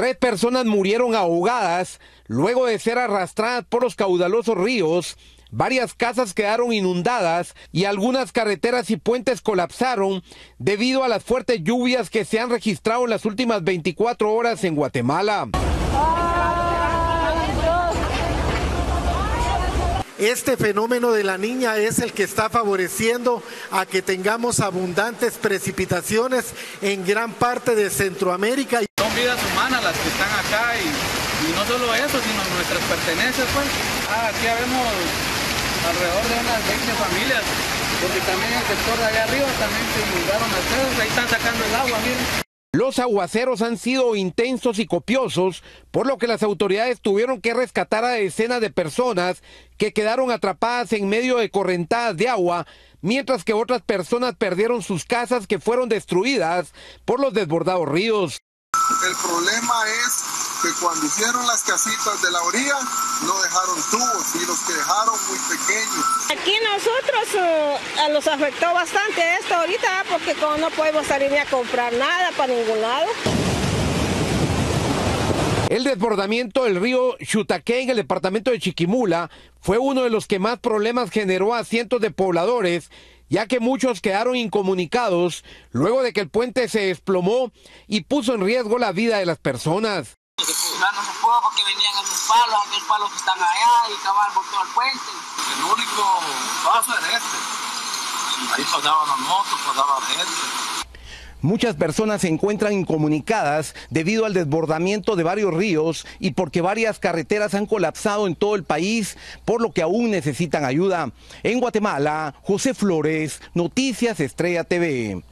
Tres personas murieron ahogadas luego de ser arrastradas por los caudalosos ríos. Varias casas quedaron inundadas y algunas carreteras y puentes colapsaron debido a las fuertes lluvias que se han registrado en las últimas 24 horas en Guatemala. Este fenómeno de la niña es el que está favoreciendo a que tengamos abundantes precipitaciones en gran parte de Centroamérica. Son vidas humanas las que están acá y no solo eso, sino nuestras pertenencias, pues. Aquí habemos alrededor de unas 20 familias, porque también el sector de allá arriba también se inundaron las casas, ahí están sacando el agua, miren. Los aguaceros han sido intensos y copiosos, por lo que las autoridades tuvieron que rescatar a decenas de personas que quedaron atrapadas en medio de correntadas de agua, mientras que otras personas perdieron sus casas que fueron destruidas por los desbordados ríos. El problema es que cuando hicieron las casitas de la orilla, no dejaron tubos y los que dejaron muy pequeños. Aquí nosotros nos afectó bastante esto ahorita porque como no podemos salir ni a comprar nada para ningún lado. El desbordamiento del río Chutaque en el departamento de Chiquimula fue uno de los que más problemas generó a cientos de pobladores, ya que muchos quedaron incomunicados luego de que el puente se desplomó y puso en riesgo la vida de las personas. No se pudo porque venían esos palos, aquellos palos que están allá y acabaron por todo el puente. El único paso era este. Ahí pasaban las motos, pasaban gente. Muchas personas se encuentran incomunicadas debido al desbordamiento de varios ríos y porque varias carreteras han colapsado en todo el país, por lo que aún necesitan ayuda. En Guatemala, José Flores, Noticias Estrella TV.